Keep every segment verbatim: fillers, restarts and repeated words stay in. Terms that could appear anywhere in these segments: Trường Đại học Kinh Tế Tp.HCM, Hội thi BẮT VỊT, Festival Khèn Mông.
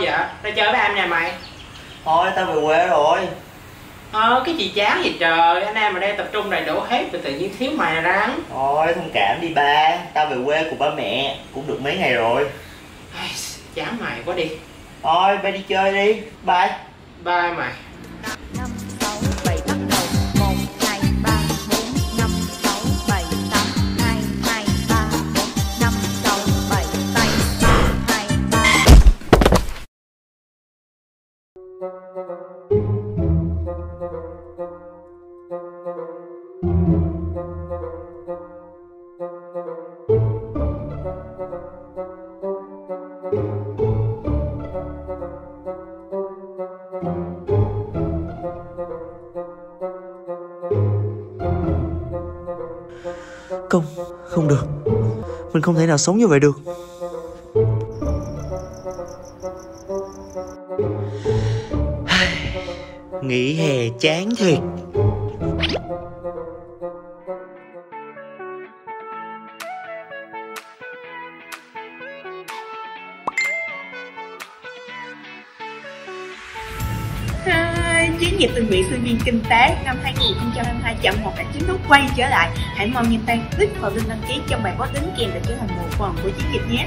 vậy? Tao chơi với anh nhà mày. Thôi tao về quê rồi. Ờ cái gì chán gì trời, anh em ở đây tập trung đầy đủ hết rồi tự nhiên thiếu mày rắn. Thôi thông cảm đi ba, tao về quê cùng ba mẹ cũng được mấy ngày rồi. Ai, chán mày quá đi. Thôi ba đi chơi đi. Bye. Bye mày. Không, không được. Mình không thể nào sống như vậy được. Nghỉ hè chán thiệt. Chiến dịch tình nguyện sinh viên kinh tế năm hai nghìn không trăm hai mươi hai chặng một đã chính thức quay trở lại. Hãy mau nhanh tay click vào link đăng ký trong bài post đính kèm để trở thành một phần của chiến dịch nhé.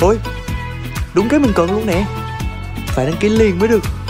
Ôi, đúng cái mình cần luôn nè. Phải đăng ký liền mới được.